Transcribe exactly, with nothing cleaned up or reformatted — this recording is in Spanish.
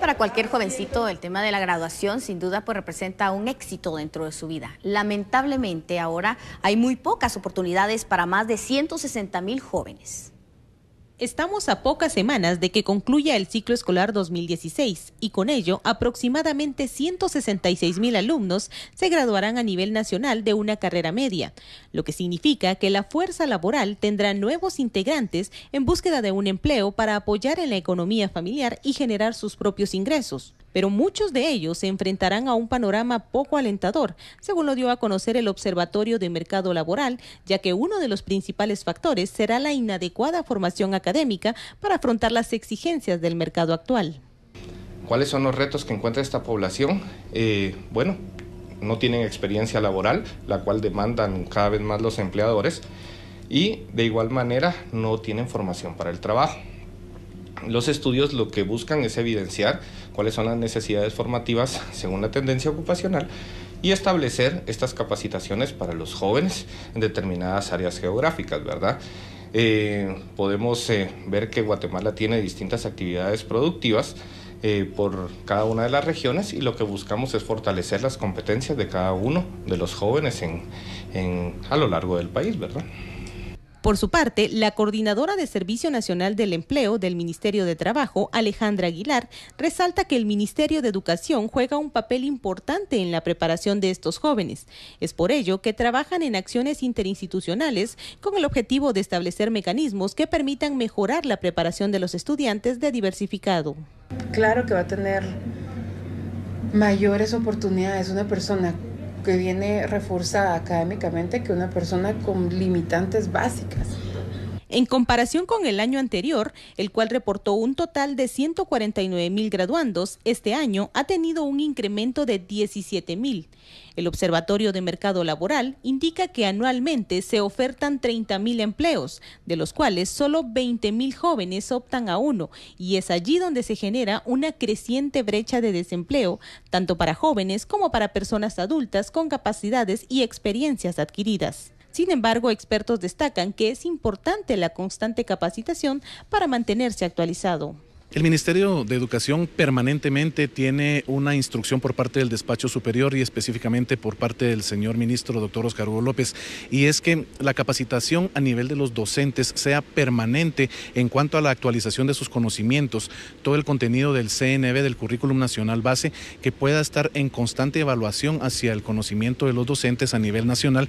Para cualquier jovencito, el tema de la graduación sin duda pues representa un éxito dentro de su vida. Lamentablemente ahora hay muy pocas oportunidades para más de ciento sesenta mil jóvenes. Estamos a pocas semanas de que concluya el ciclo escolar dos mil dieciséis y con ello aproximadamente ciento sesenta y seis mil alumnos se graduarán a nivel nacional de una carrera media, lo que significa que la fuerza laboral tendrá nuevos integrantes en búsqueda de un empleo para apoyar en la economía familiar y generar sus propios ingresos. Pero muchos de ellos se enfrentarán a un panorama poco alentador, según lo dio a conocer el Observatorio de Mercado Laboral, ya que uno de los principales factores será la inadecuada formación académica para afrontar las exigencias del mercado actual. ¿Cuáles son los retos que encuentra esta población? Eh, bueno, no tienen experiencia laboral, la cual demandan cada vez más los empleadores, y de igual manera no tienen formación para el trabajo. Los estudios lo que buscan es evidenciar cuáles son las necesidades formativas según la tendencia ocupacional y establecer estas capacitaciones para los jóvenes en determinadas áreas geográficas, ¿verdad? Eh, podemos eh, ver que Guatemala tiene distintas actividades productivas eh, por cada una de las regiones y lo que buscamos es fortalecer las competencias de cada uno de los jóvenes en, en, a lo largo del país, ¿verdad? Por su parte, la coordinadora de Servicio Nacional del Empleo del Ministerio de Trabajo, Alejandra Aguilar, resalta que el Ministerio de Educación juega un papel importante en la preparación de estos jóvenes. Es por ello que trabajan en acciones interinstitucionales con el objetivo de establecer mecanismos que permitan mejorar la preparación de los estudiantes de diversificado. Claro que va a tener mayores oportunidades una persona que viene reforzada académicamente que una persona con limitantes básicas. En comparación con el año anterior, el cual reportó un total de ciento cuarenta y nueve mil graduandos, este año ha tenido un incremento de diecisiete mil. El Observatorio de Mercado Laboral indica que anualmente se ofertan treinta mil empleos, de los cuales solo veinte mil jóvenes optan a uno, y es allí donde se genera una creciente brecha de desempleo, tanto para jóvenes como para personas adultas con capacidades y experiencias adquiridas. Sin embargo, expertos destacan que es importante la constante capacitación para mantenerse actualizado. El Ministerio de Educación permanentemente tiene una instrucción por parte del Despacho Superior y específicamente por parte del señor ministro, doctor Oscar Hugo López, y es que la capacitación a nivel de los docentes sea permanente en cuanto a la actualización de sus conocimientos, todo el contenido del C N B, del Currículum Nacional Base, que pueda estar en constante evaluación hacia el conocimiento de los docentes a nivel nacional.